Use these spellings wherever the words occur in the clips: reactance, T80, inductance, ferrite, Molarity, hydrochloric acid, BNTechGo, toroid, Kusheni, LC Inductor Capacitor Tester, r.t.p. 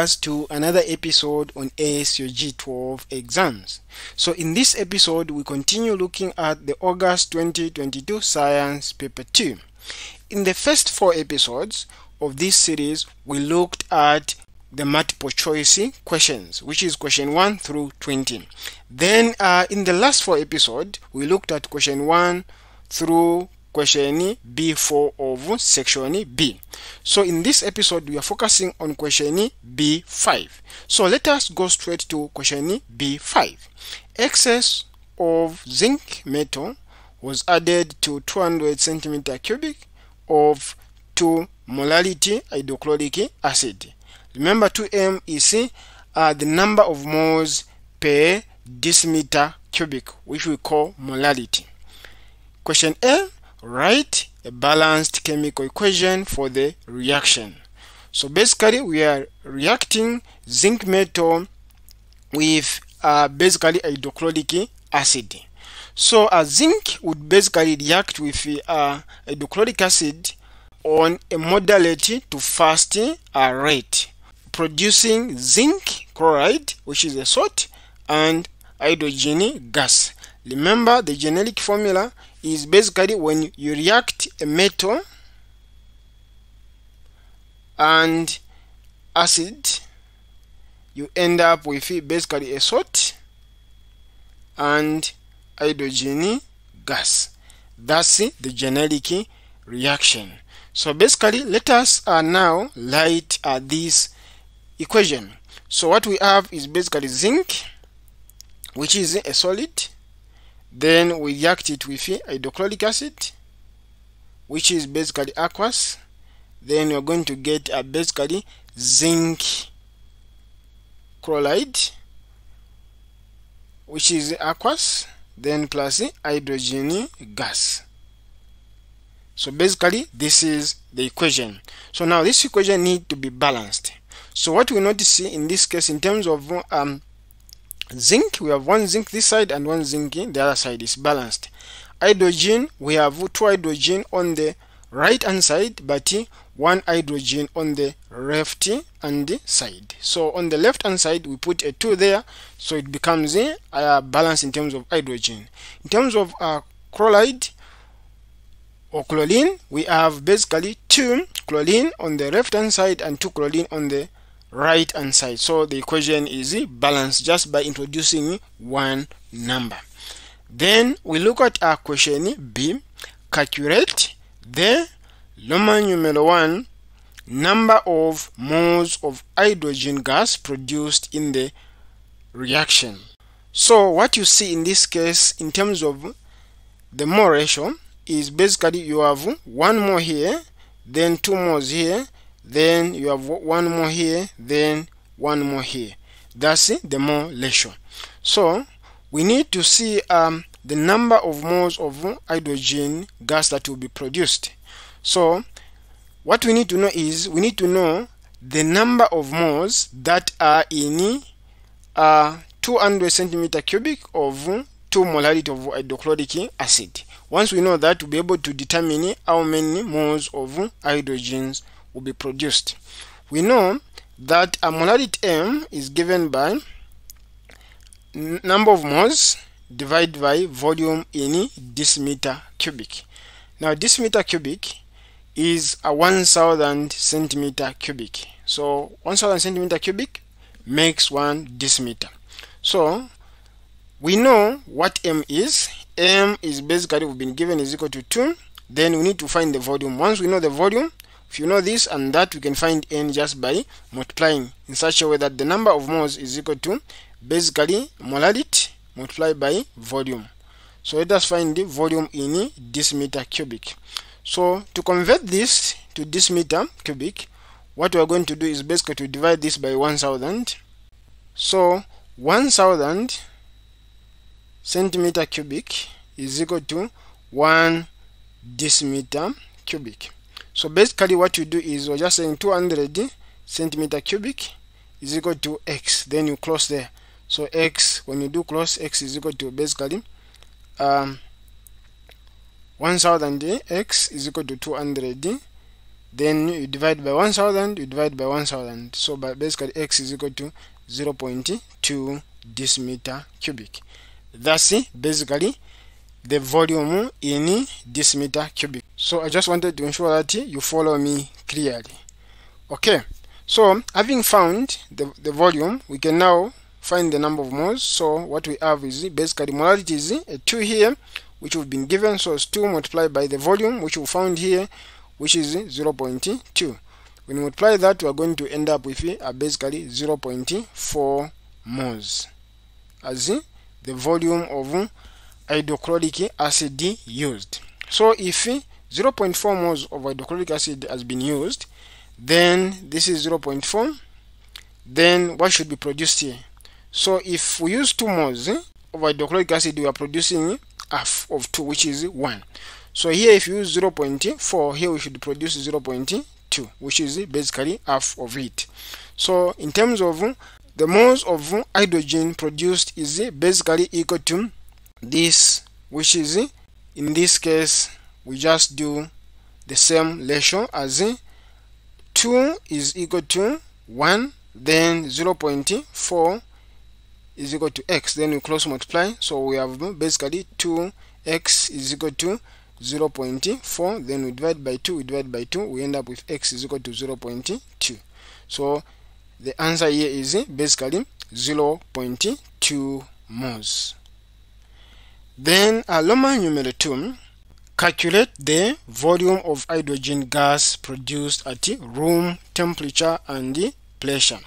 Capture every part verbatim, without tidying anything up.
us to another episode on A S U G twelve exams. So in this episode, we continue looking at the August twenty twenty-two Science Paper two. In the first four episodes of this series, we looked at the multiple choice questions, which is question one through twenty. Then uh, in the last four episodes, we looked at question one through question B four of section B. So in this episode, we are focusing on question B five. So let us go straight to question B five. Excess of zinc metal was added to two hundred centimeters cubic of two molarity hydrochloric acid. Remember, two M is uh, the number of moles per decimeter cubic, which we call molarity. Question A, write a balanced chemical equation for the reaction. So basically, we are reacting zinc metal with uh, basically hydrochloric acid. So a uh, zinc would basically react with uh, hydrochloric acid on a moderate to fast uh, rate, producing zinc chloride, which is a salt, and hydrogen gas. Remember, the generic formula is basically when you react a metal and acid, you end up with basically a salt and hydrogen gas. That's the generic reaction. So basically, let us uh, now write uh, this equation. So what we have is basically zinc, which is a solid. Then we react it with hydrochloric acid, which is basically aqueous. Then you're going to get a uh, basically zinc chloride, which is aqueous, then plus hydrogen gas. So basically, this is the equation. So now this equation needs to be balanced. So what we notice in this case, in terms of um, zinc, we have one zinc this side and one zinc in the other side, is balanced. Hydrogen, we have two hydrogen on the right hand side, but one hydrogen on the left hand side. So on the left hand side, we put a two there, so it becomes a uh, balance in terms of hydrogen. In terms of uh, chloride, or chlorine, we have basically two chlorine on the left hand side and two chlorine on the right hand side. So the equation is balanced just by introducing one number. Then we look at our question B. Calculate the Roman numeral one number of moles of hydrogen gas produced in the reaction. So what you see in this case in terms of the mole ratio is basically you have one mole here, then two moles here, then you have one mole here, then one mole here. That's the mole ratio. So we need to see um, the number of moles of hydrogen gas that will be produced. So what we need to know is we need to know the number of moles that are in uh, two hundred centimeters cubic of two molarity of hydrochloric acid. Once we know that, we'll be able to determine how many moles of hydrogens will be produced. We know that a molarity M is given by number of moles divided by volume in decimeter cubic. Now, decimeter cubic is a one thousand centimeter cubic. So, one thousand centimeter cubic makes one decimeter. So, we know what M is. M is basically we've been given is equal to two. Then we need to find the volume. Once we know the volume, if you know this and that, we can find N just by multiplying in such a way that the number of moles is equal to basically molarity multiplied by volume. So let us find the volume in decimeter cubic. So to convert this to decimeter cubic, what we are going to do is basically to divide this by one thousand. So one thousand centimeter cubic is equal to one decimeter cubic. So basically what you do is we're just saying two hundred centimeter cubic is equal to X. Then you close there. So X, when you do close, X is equal to basically um, one thousand X is equal to two hundred Then you divide by one thousand, you divide by one thousand. So by basically x is equal to zero point two decimeter cubic. That's basically the volume in decimeter cubic. So I just wanted to ensure that you follow me clearly. Okay, so having found the, the volume, we can now find the number of moles. So what we have is basically molarity is a two here, which we've been given. So it's two multiplied by the volume, which we found here, which is zero point two. When we multiply that, we are going to end up with uh, basically zero point four moles as the volume of hydrochloric acid used. So if zero point four moles of hydrochloric acid has been used, then this is zero point four. Then what should be produced here? So if we use two moles of hydrochloric acid, we are producing half of two, which is one. So here if you use zero point four, here we should produce zero point two, which is basically half of it. So in terms of the moles of hydrogen produced is basically equal to this, which is in this case we just do the same ratio as two is equal to one, then zero point four is equal to x, then we cross multiply, so we have basically two x is equal to zero point four, then we divide by two, we divide by two, we end up with x is equal to zero point two. So the answer here is basically zero point two moles. Then a Roman numeral two, calculate the volume of hydrogen gas produced at room temperature and pressure.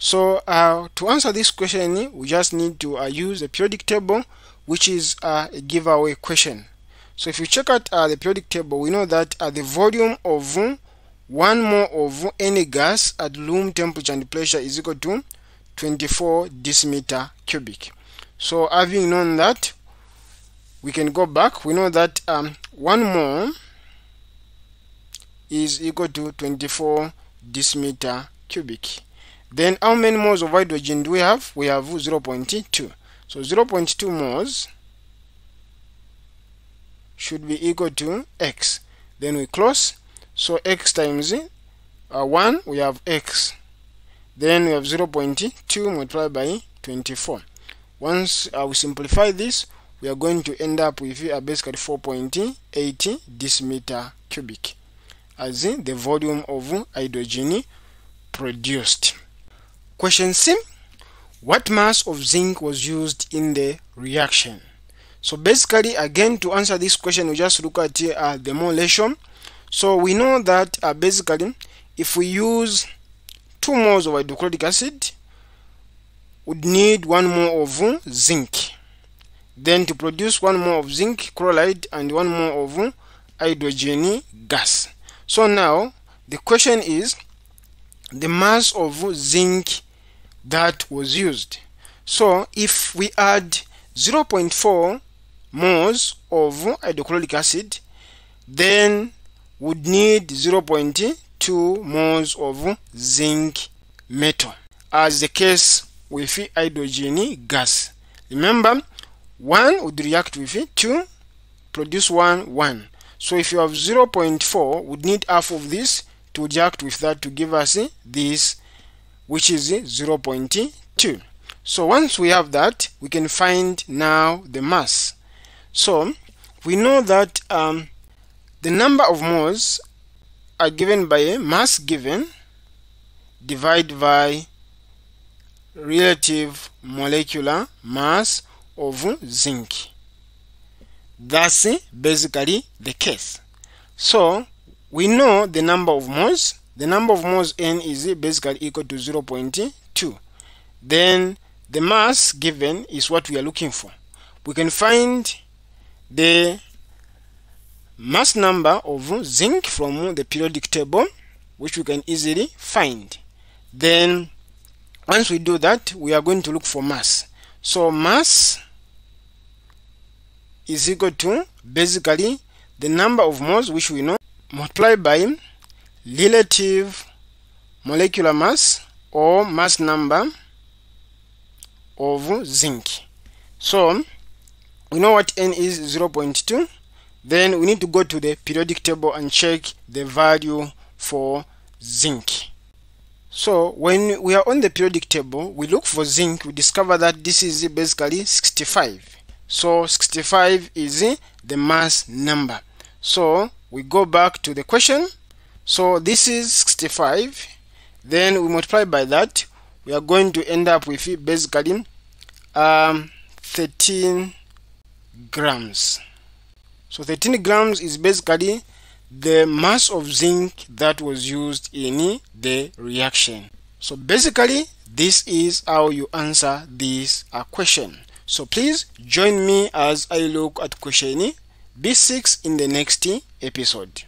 So uh, to answer this question, we just need to uh, use a periodic table, which is uh, a giveaway question. So if you check out uh, the periodic table, we know that uh, the volume of one mole of any gas at room temperature and pressure is equal to twenty-four decimeter cubic. So having known that, we can go back. We know that um, one mole is equal to twenty-four decimeter cubic. Then how many moles of hydrogen do we have? We have zero point two. So zero point two moles should be equal to x, then we close, so x times uh, one, we have x, then we have zero point two multiplied by twenty-four. Once uh, we simplify this, we are going to end up with uh, basically four point eight decimeter cubic as in the volume of hydrogen produced. Question C, what mass of zinc was used in the reaction? So basically, again, to answer this question, we just look at uh, the mole ratio. So we know that uh, basically, if we use two moles of hydrochloric acid, we'd need one mole of zinc. Then to produce one mole of zinc chloride and one mole of hydrogen gas. So now, the question is the mass of zinc that was used. So if we add zero point four moles of hydrochloric acid, then would need zero point two moles of zinc metal, as the case with hydrogen gas. Remember, one would react with two, produce one one. So if you have zero point four, would need half of this to react with that to give us this, which is zero point two. So once we have that, we can find now the mass. So we know that um, the number of moles are given by a mass given divided by relative molecular mass of zinc. That's basically the case. So we know the number of moles. The number of moles n is basically equal to zero point two. Then the mass given is what we are looking for. We can find the mass number of zinc from the periodic table, which we can easily find. Then once we do that, we are going to look for mass. So mass is equal to basically the number of moles, which we know, multiplied by relative molecular mass or mass number of zinc. So we know what n is, zero point two. Then we need to go to the periodic table and check the value for zinc. So when we are on the periodic table, we look for zinc, we discover that this is basically sixty-five. So sixty-five is the mass number. So we go back to the question. So this is sixty-five, then we multiply by that, we are going to end up with basically um, thirteen grams. So thirteen grams is basically the mass of zinc that was used in the reaction. So basically this is how you answer this uh, question. So please join me as I look at Kusheni B six in the next episode.